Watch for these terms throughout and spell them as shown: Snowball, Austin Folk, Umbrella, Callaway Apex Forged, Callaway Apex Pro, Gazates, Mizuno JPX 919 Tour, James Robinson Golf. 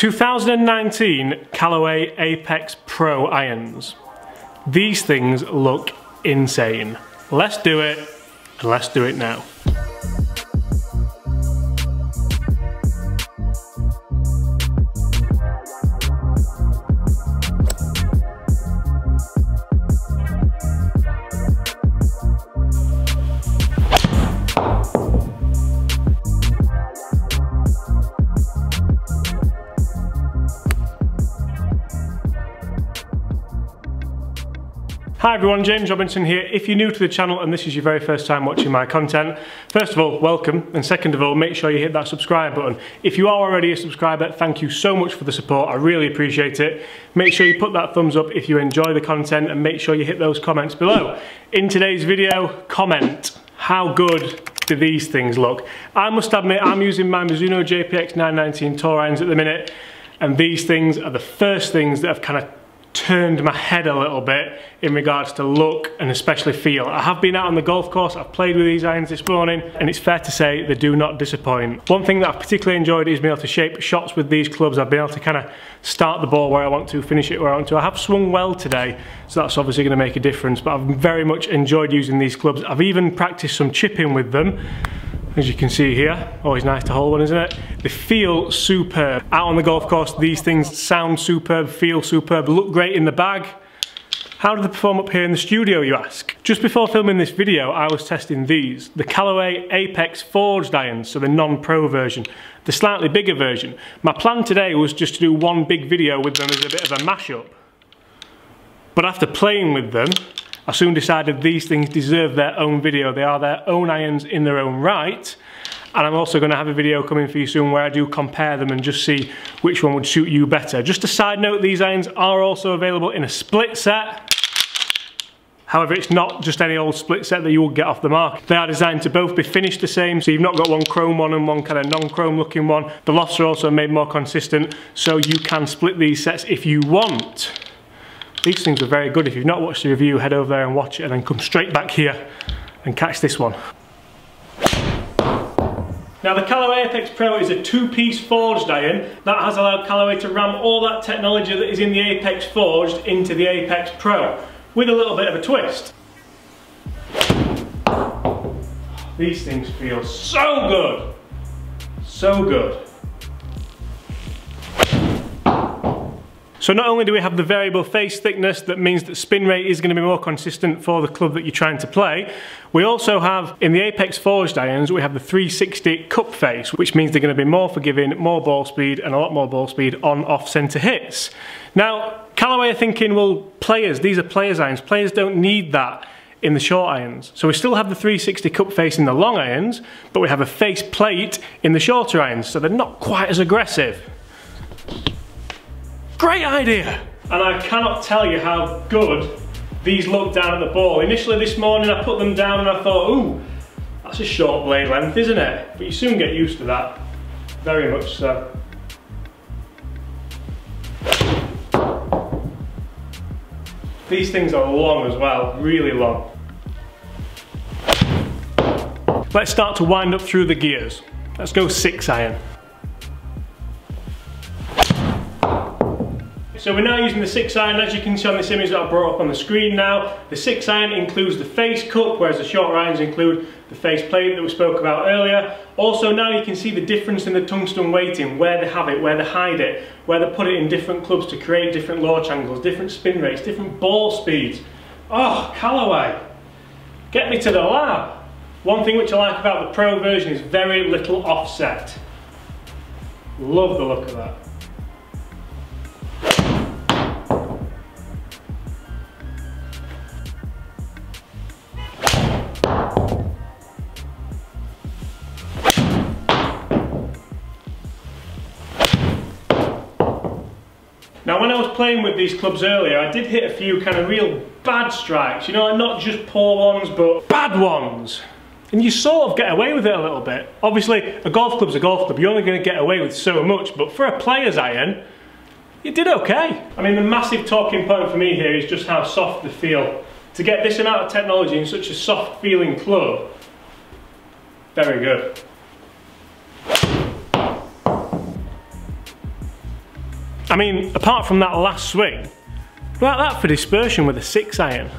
2019 Callaway Apex Pro irons. These things look insane. Let's do it, and let's do it now. Hi everyone, James Robinson here. If you're new to the channel and this is your very first time watching my content, first of all, welcome, and second of all, make sure you hit that subscribe button. If you are already a subscriber, thank you so much for the support, I really appreciate it. Make sure you put that thumbs up if you enjoy the content and make sure you hit those comments below. In today's video, comment, how good do these things look? I must admit, I'm using my Mizuno JPX 919 Tour irons at the minute, and these things are the first things that have kind of turned my head a little bit in regards to look and especially feel. I have been out on the golf course, I've played with these irons this morning, and it's fair to say they do not disappoint. One thing that I've particularly enjoyed is being able to shape shots with these clubs. I've been able to kind of start the ball where I want to, finish it where I want to. I have swung well today, so that's obviously going to make a difference, but I've very much enjoyed using these clubs. I've even practiced some chipping with them. As you can see here, always nice to hold one, isn't it? They feel superb. Out on the golf course, these things sound superb, feel superb, look great in the bag. How do they perform up here in the studio, you ask? Just before filming this video, I was testing these, the Callaway Apex Forged irons, so the non-pro version, the slightly bigger version. My plan today was just to do one big video with them as a bit of a mashup. But after playing with them, I soon decided these things deserve their own video. They are their own irons in their own right. And I'm also going to have a video coming for you soon where I do compare them and just see which one would suit you better. Just a side note, these irons are also available in a split set. However, it's not just any old split set that you will get off the market. They are designed to both be finished the same, so you've not got one chrome one and one kind of non-chrome looking one. The lofts are also made more consistent, so you can split these sets if you want. These things are very good. If you've not watched the review, head over there and watch it and then come straight back here and catch this one. Now the Callaway Apex Pro is a two-piece forged iron that has allowed Callaway to ram all that technology that is in the Apex Forged into the Apex Pro, with a little bit of a twist. These things feel so good, so good. So not only do we have the variable face thickness that means that spin rate is going to be more consistent for the club that you're trying to play, we also have, in the Apex Forged irons, we have the 360 cup face, which means they're going to be more forgiving, more ball speed, and a lot more ball speed on off centre hits. Now, Callaway are thinking, well, players, these are players irons, players don't need that in the short irons. So we still have the 360 cup face in the long irons, but we have a face plate in the shorter irons, so they're not quite as aggressive. Great idea! And I cannot tell you how good these look down at the ball. Initially this morning I put them down and I thought, ooh, that's a short blade length, isn't it? But you soon get used to that, very much so. These things are long as well, really long. Let's start to wind up through the gears. Let's go 6-iron. So we're now using the 6-iron, as you can see on this image that I brought up on the screen now. The 6-iron includes the face cup, whereas the shorter irons include the face plate that we spoke about earlier. Also now you can see the difference in the tungsten weighting, where they have it, where they hide it, where they put it in different clubs to create different launch angles, different spin rates, different ball speeds. Oh, Callaway, get me to the lab. One thing which I like about the Pro version is very little offset. Love the look of that. Now when I was playing with these clubs earlier, I did hit a few kind of real bad strikes, you know, like not just poor ones, but bad ones. And you sort of get away with it a little bit. Obviously, a golf club's a golf club, you're only going to get away with so much, but for a player's iron, you did okay. I mean, the massive talking point for me here is just how soft they feel. To get this amount of technology in such a soft feeling club, very good. I mean, apart from that last swing, like that for dispersion with a 6-iron.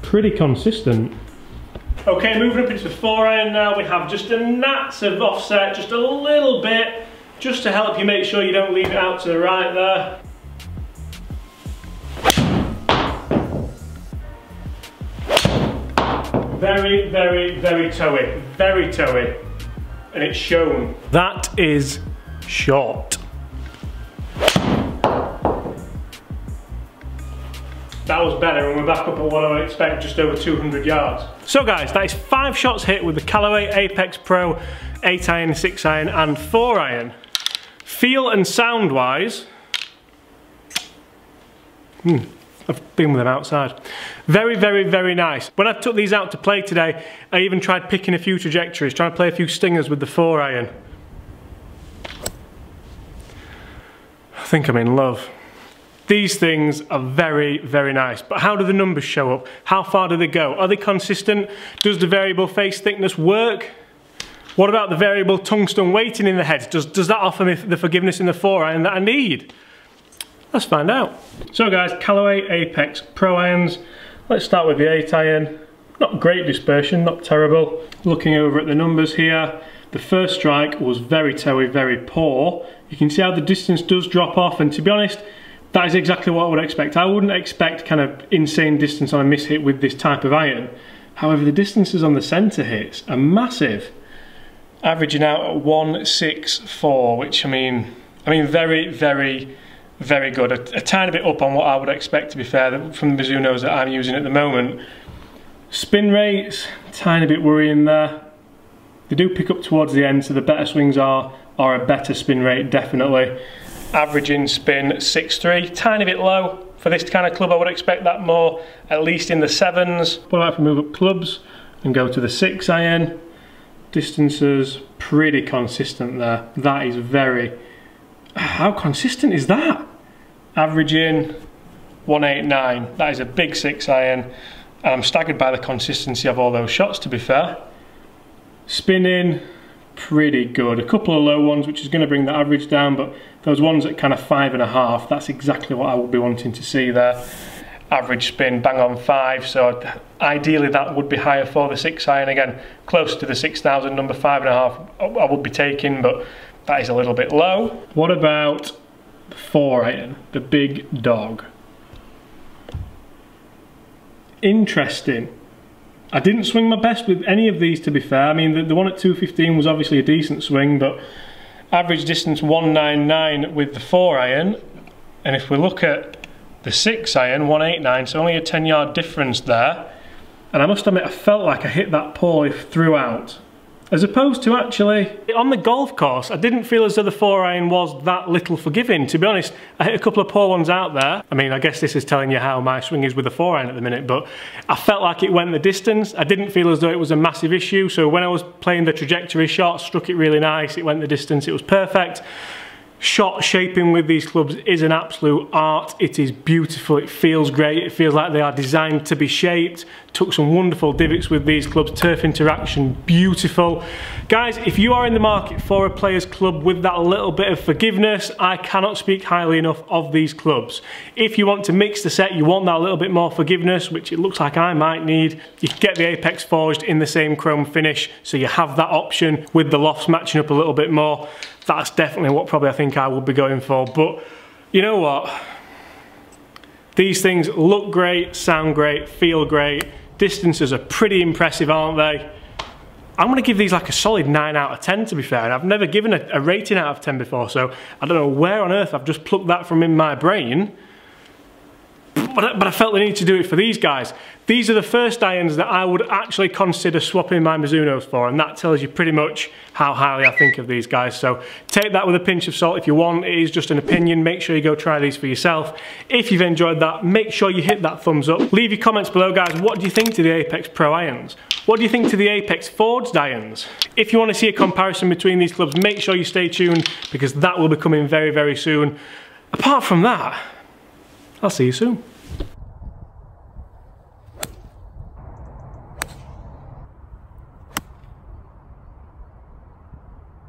Pretty consistent. Okay, moving up into the 4-iron now, we have just a gnats of offset, just a little bit, just to help you make sure you don't leave it out to the right there. Very, very, very toey. Very toey. And it's shown. That is short. That was better, and we're back up at what I would expect, just over 200 yards. So guys, that is 5 shots hit with the Callaway Apex Pro 8-iron, 6-iron and 4-iron. Feel and sound wise, I've been with them outside. Very, very, very nice. When I took these out to play today, I even tried picking a few trajectories, trying to play a few stingers with the 4-iron. I think I'm in love. These things are very, very nice, but how do the numbers show up? How far do they go? Are they consistent? Does the variable face thickness work? What about the variable tungsten weighting in the head? Does that offer me the forgiveness in the 4-iron that I need? Let's find out. So guys, Callaway Apex Pro irons. Let's start with the 8-iron. Not great dispersion, not terrible. Looking over at the numbers here, the first strike was very toey, very poor. You can see how the distance does drop off, and to be honest, that is exactly what I would expect. I wouldn't expect kind of insane distance on a miss hit with this type of iron. However, the distances on the center hits are massive. Averaging out at 164, which I mean very, very, very good. A tiny bit up on what I would expect, to be fair, from the Mizunos that I'm using at the moment. Spin rates, tiny bit worrying there. They do pick up towards the end, so the better swings are a better spin rate, definitely. Averaging spin 6.3, tiny bit low. For this kind of club, I would expect that more, at least in the 7s. What about if we move up clubs and go to the 6-iron? Distances, pretty consistent there. That is very... How consistent is that? Averaging 189. That is a big 6-iron. And I'm staggered by the consistency of all those shots, to be fair. Spinning, pretty good. A couple of low ones, which is going to bring the average down, but those ones at kind of 5.5, that's exactly what I would be wanting to see there. Average spin, bang on 5, so ideally that would be higher for the 6-iron. Again, close to the 6,000 number, 5.5 I would be taking, but that is a little bit low. What about the 4-iron, the big dog? Interesting. I didn't swing my best with any of these, to be fair. I mean, the one at 215 was obviously a decent swing, but average distance 199 with the 4-iron. And if we look at the 6-iron, 189, so only a 10-yard difference there. And I must admit, I felt like I hit that poorly throughout. As opposed to actually, on the golf course, I didn't feel as though the 4-iron was that little forgiving. To be honest, I hit a couple of poor ones out there. I mean, I guess this is telling you how my swing is with the 4-iron at the minute, but I felt like it went the distance. I didn't feel as though it was a massive issue. So when I was playing the trajectory shot, struck it really nice, it went the distance, it was perfect. Shot shaping with these clubs is an absolute art. It is beautiful, it feels great, it feels like they are designed to be shaped. Took some wonderful divots with these clubs, turf interaction, beautiful. Guys, if you are in the market for a player's club with that little bit of forgiveness, I cannot speak highly enough of these clubs. If you want to mix the set, you want that little bit more forgiveness, which it looks like I might need, you can get the Apex Forged in the same chrome finish, so you have that option with the lofts matching up a little bit more. That's definitely what probably I think I would be going for, but you know what? These things look great, sound great, feel great. Distances are pretty impressive, aren't they? I'm gonna give these like a solid 9 out of 10, to be fair, and I've never given a rating out of 10 before, so I don't know where on earth I've just plucked that from in my brain. But I felt the need to do it for these guys. These are the first irons that I would actually consider swapping my Mizunos for, and that tells you pretty much how highly I think of these guys. So take that with a pinch of salt if you want. It is just an opinion. Make sure you go try these for yourself. If you've enjoyed that, make sure you hit that thumbs up. Leave your comments below, guys. What do you think to the Apex Pro irons? What do you think to the Apex Forged irons? If you want to see a comparison between these clubs, make sure you stay tuned, because that will be coming very, very soon. Apart from that, I'll see you soon.